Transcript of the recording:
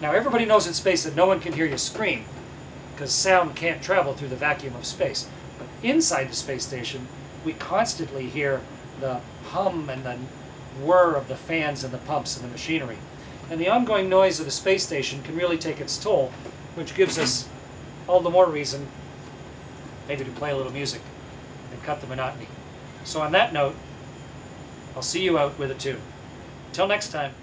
Now everybody knows in space that no one can hear you scream, because sound can't travel through the vacuum of space. But inside the space station, we constantly hear the hum and the whir of the fans and the pumps and the machinery. And the ongoing noise of the space station can really take its toll, which gives us all the more reason maybe to play a little music and cut the monotony. So on that note, I'll see you out with a tune. Until next time.